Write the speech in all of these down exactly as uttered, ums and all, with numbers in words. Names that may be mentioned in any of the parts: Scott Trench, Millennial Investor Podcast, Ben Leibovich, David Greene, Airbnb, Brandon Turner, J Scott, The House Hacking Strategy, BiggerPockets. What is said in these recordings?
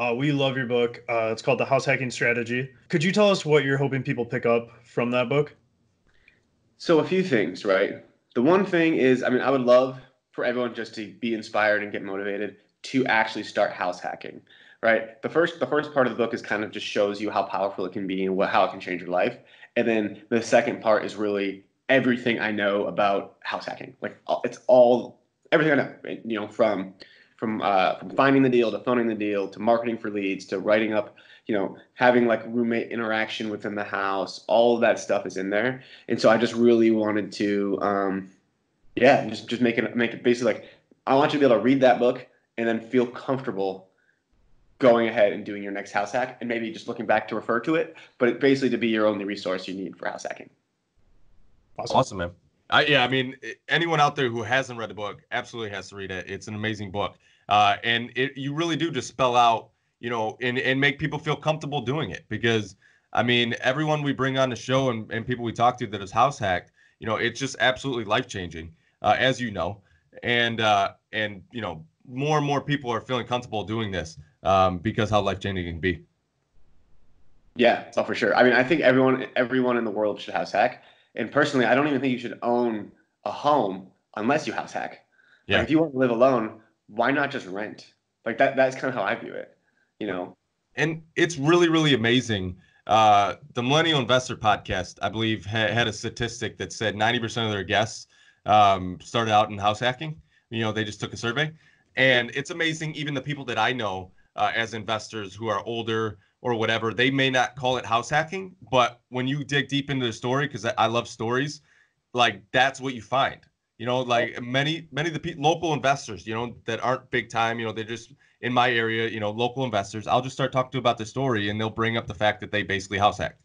Uh, we love your book. Uh, it's called The House Hacking Strategy. Could you tell us what you're hoping people pick up from that book? So a few things, right? The one thing is, I mean, I would love for everyone just to be inspired and get motivated to actually start house hacking, right? The first, the first part of the book is kind of just shows you how powerful it can be and what, how it can change your life. And then the second part is really everything I know about house hacking. Like it's all, everything I know, right? You know, from... From, uh, from finding the deal to phoning the deal to marketing for leads to writing up, you know, having like roommate interaction within the house, all of that stuff is in there. And so I just really wanted to, um, yeah, just just make it make it basically like I want you to be able to read that book and then feel comfortable going ahead and doing your next house hack and maybe just looking back to refer to it, but it basically to be your only resource you need for house hacking. Awesome, awesome man. I, yeah, I mean, anyone out there who hasn't read the book absolutely has to read it. It's an amazing book. Uh, and it, you really do just spell out, you know, and, and make people feel comfortable doing it. Because, I mean, everyone we bring on the show and, and people we talk to that is house hacked, you know, it's just absolutely life-changing, uh, as you know. And, uh, and you know, more and more people are feeling comfortable doing this um, because how life-changing it can be. Yeah, oh, for sure. I mean, I think everyone everyone in the world should house hack. And personally, I don't even think you should own a home unless you house hack. Yeah. Like if you want to live alone, why not just rent? Like that, that's kind of how I view it, you know? And it's really, really amazing. Uh, the Millennial Investor Podcast, I believe, ha- had a statistic that said ninety percent of their guests um, started out in house hacking. You know, they just took a survey. And it's amazing, even the people that I know uh, as investors who are older or whatever, they may not call it house hacking, but when you dig deep into the story, because I love stories, like that's what you find. You know, like many, many of the pe- local investors, you know, that aren't big time, you know, they're just in my area, you know, local investors, I'll just start talking to about the story and they'll bring up the fact that they basically house hacked.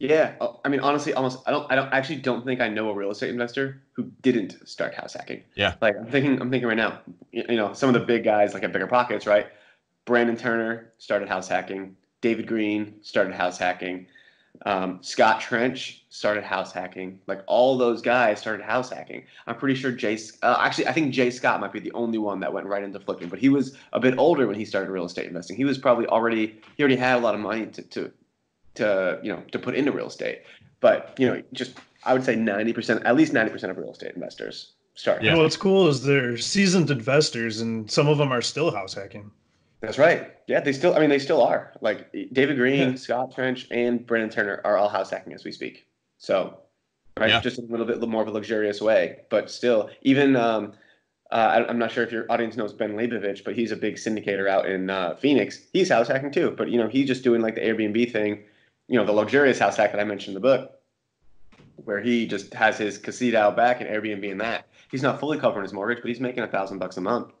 Yeah. I mean, honestly, almost, I don't, I don't actually don't think I know a real estate investor who didn't start house hacking. Yeah. Like I'm thinking, I'm thinking right now, you know, some of the big guys like at BiggerPockets, right? Brandon Turner started house hacking. David Greene started house hacking. Um, Scott Trench started house hacking. Like all those guys started house hacking. I'm pretty sure J uh, actually, I think J Scott might be the only one that went right into flipping, but he was a bit older when he started real estate investing. He was probably already, he already had a lot of money to, to, to, you know, to put into real estate, but you know, just, I would say ninety percent, at least ninety percent of real estate investors start. Yeah. You know, what's cool is they're seasoned investors and some of them are still house hacking. That's right. Yeah, they still, I mean, they still are. Like David Greene, yeah. Scott Trench, and Brandon Turner are all house hacking as we speak. So, right, yeah. Just a little bit more of a luxurious way. But still, even, um, uh, I'm not sure if your audience knows Ben Leibovich, but he's a big syndicator out in uh, Phoenix. He's house hacking too. But, you know, he's just doing like the Airbnb thing, you know, the luxurious house hack that I mentioned in the book, where he just has his casita out back and Airbnb in that. He's not fully covering his mortgage, but he's making a thousand bucks a month.